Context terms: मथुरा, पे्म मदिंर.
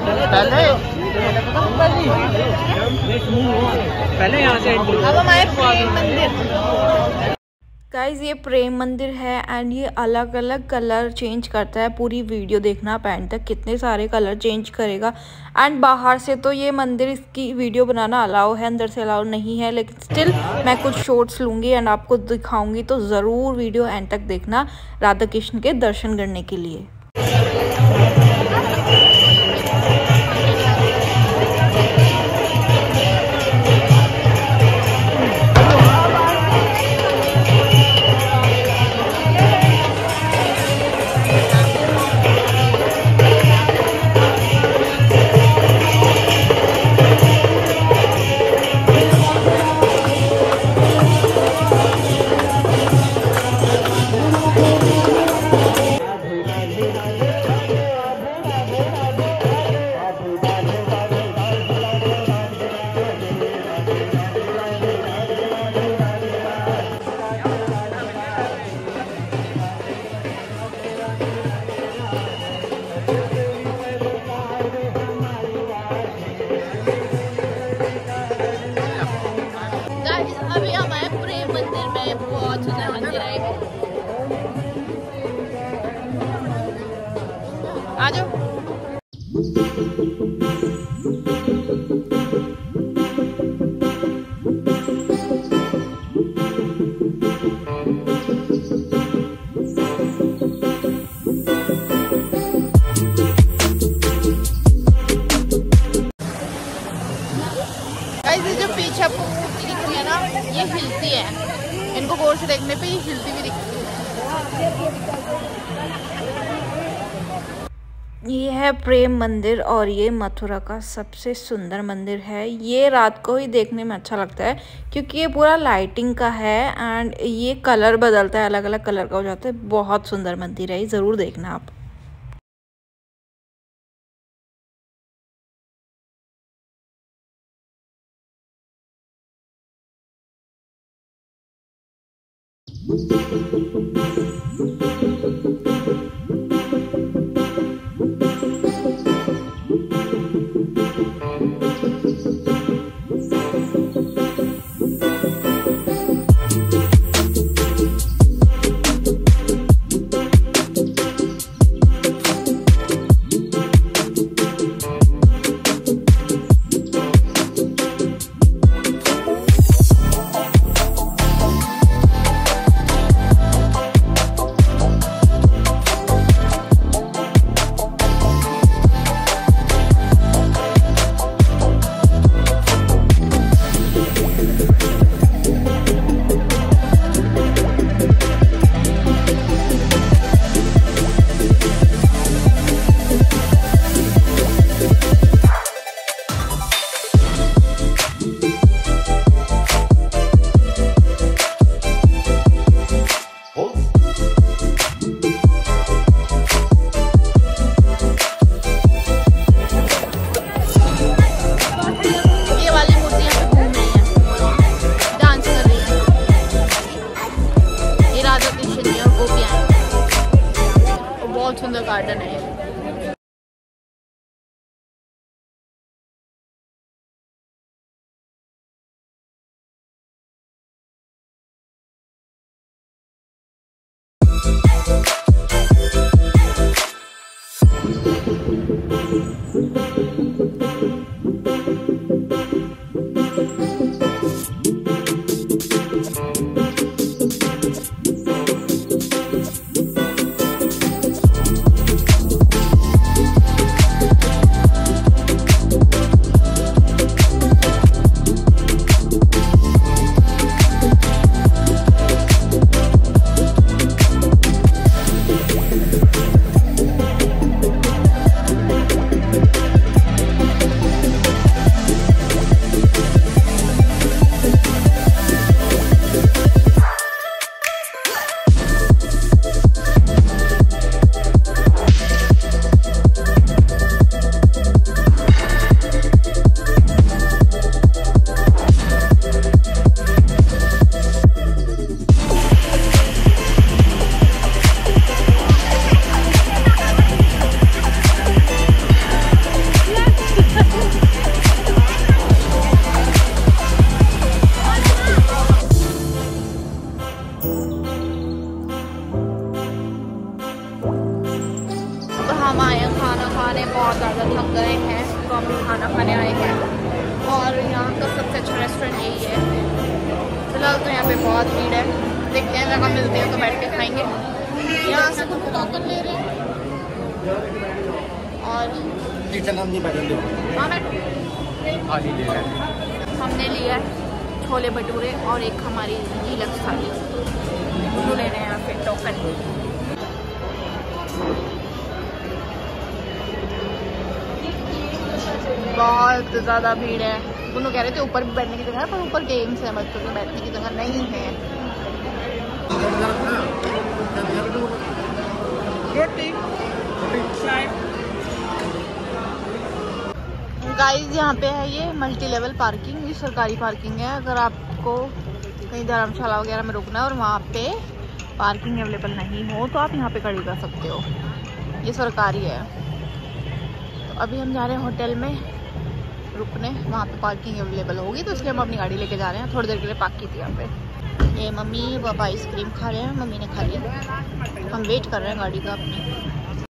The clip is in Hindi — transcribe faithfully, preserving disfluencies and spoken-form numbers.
पहले पहले यहाँ से अब हमारे प्रेम मंदिर। गाइज़ ये प्रेम मंदिर है एंड ये अलग अलग कलर चेंज करता है। पूरी वीडियो देखना पैंट तक कितने सारे कलर चेंज करेगा। एंड बाहर से तो ये मंदिर इसकी वीडियो बनाना अलाउ है, अंदर से अलाउ नहीं है, लेकिन स्टिल मैं कुछ शॉर्ट्स लूँगी एंड आपको दिखाऊंगी, तो ज़रूर वीडियो एंड तक देखना राधा कृष्ण के दर्शन करने के लिए। अभी हमारे प्रेम मंदिर में बहुत सुंदर मंदिर है। आ जो पीछे मूर्ति दिख रही है ना, ये हिलती है। इनको गौर से देखने पे ये हिलती भी दिखती है। ये है प्रेम मंदिर और ये मथुरा का सबसे सुंदर मंदिर है। ये रात को ही देखने में अच्छा लगता है क्योंकि ये पूरा लाइटिंग का है एंड ये कलर बदलता है, अलग अलग कलर का हो जाता है। बहुत सुंदर मंदिर है, ज़रूर देखना आप। बहुत सुंदर गार्डन है। ज़्यादा थक गए हैं तो हम खाना खाने आए हैं और यहाँ का सबसे अच्छा रेस्टोरेंट यही है। फिलहाल तो यहाँ पे बहुत भीड़ है, देखते हैं जगह मिलती है तो बैठ के खाएँगे। यहाँ से कुछ टोकन ले रहे हैं और हमने लिया है छोले भटूरे और एक हमारी डीलक्स थाली ले रहे हैं। यहाँ पे टोकन बहुत ज़्यादा भीड़ है। उन्होंने कह रहे थे ऊपर भी बैठने की जगह है पर ऊपर गेम्स है, बच्चों को बैठने की जगह नहीं है। गाइस यहाँ पे है ये मल्टी लेवल पार्किंग, ये सरकारी पार्किंग है। अगर आपको कहीं धर्मशाला वगैरह में रुकना है और वहाँ पे पार्किंग अवेलेबल नहीं हो तो आप यहाँ पे खड़ी कर सकते हो, ये सरकारी है। तो अभी हम जा रहे हैं होटल में रुकने, वहाँ पे पार्किंग अवेलेबल होगी तो इसलिए हम अपनी गाड़ी लेके जा रहे हैं। थोड़ी देर के लिए पार्क की थी यहाँ पे। ये मम्मी पापा आइसक्रीम खा रहे हैं, मम्मी ने खा ली। हम वेट कर रहे हैं गाड़ी का अपनी।